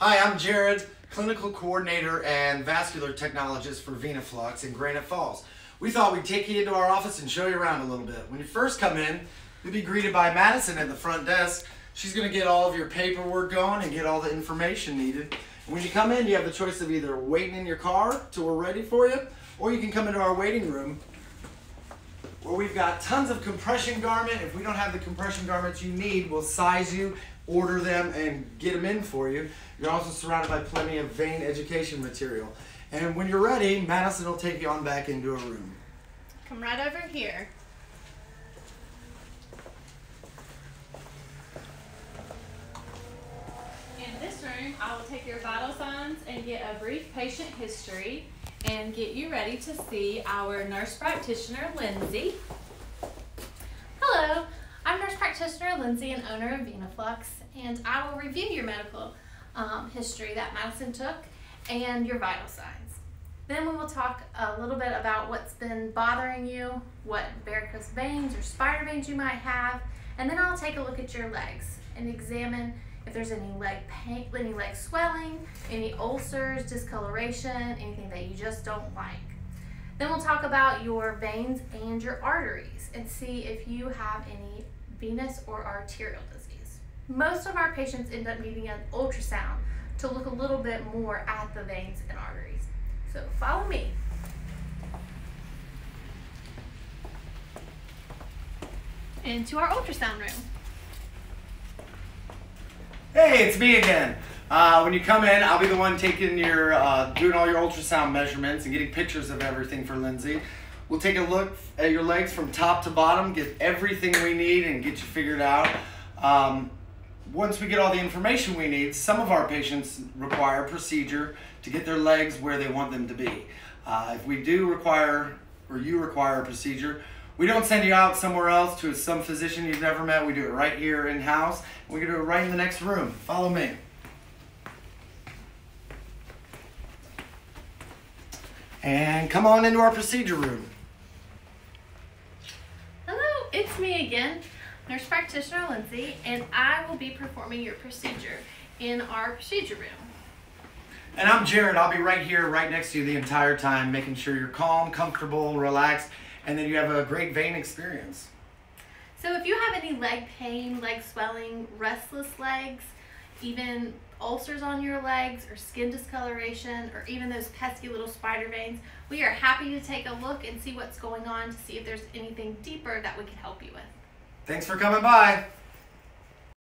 Hi, I'm Jared, clinical coordinator and vascular technologist for Venaflux in Granite Falls. We thought we'd take you into our office and show you around a little bit. When you first come in, you'll be greeted by Madison at the front desk. She's going to get all of your paperwork going and get all the information needed. And when you come in, you have the choice of either waiting in your car till we're ready for you, or you can come into our waiting room where we've got tons of compression garment. If we don't have the compression garments you need, we'll size you, order them, and get them in for you. You're also surrounded by plenty of vein education material. And when you're ready, Madison will take you on back into a room. Come right over here. In this room, I will take your vital signs and get a brief patient history and get you ready to see our nurse practitioner, Lindsay. Hello, I'm nurse practitioner Lindsay and owner of Venaflux, and I will review your medical history that Madison took and your vital signs. Then we will talk a little bit about what's been bothering you, what varicose veins or spider veins you might have, and then I'll take a look at your legs and examine if there's any leg pain, any leg swelling, any ulcers, discoloration, anything that you just don't like. Then we'll talk about your veins and your arteries and see if you have any venous or arterial disease. Most of our patients end up needing an ultrasound to look a little bit more at the veins and arteries. So follow me. Into our ultrasound room. Hey, it's me again. When you come in, I'll be the one taking your, doing all your ultrasound measurements and getting pictures of everything for Lindsay. We'll take a look at your legs from top to bottom, get everything we need and get you figured out. Once we get all the information we need, some of our patients require a procedure to get their legs where they want them to be. If we do require, or you require a procedure, we don't send you out somewhere else to some physician you've never met. We do it right here in-house. We can do it right in the next room. Follow me. And come on into our procedure room. Hello, it's me again, nurse practitioner Lindsay, and I will be performing your procedure in our procedure room. And I'm Jared. I'll be right here, right next to you the entire time, making sure you're calm, comfortable, relaxed, and then you have a great vein experience. So if you have any leg pain, leg swelling, restless legs, even ulcers on your legs or skin discoloration or even those pesky little spider veins, we are happy to take a look and see what's going on to see if there's anything deeper that we can help you with. Thanks for coming by.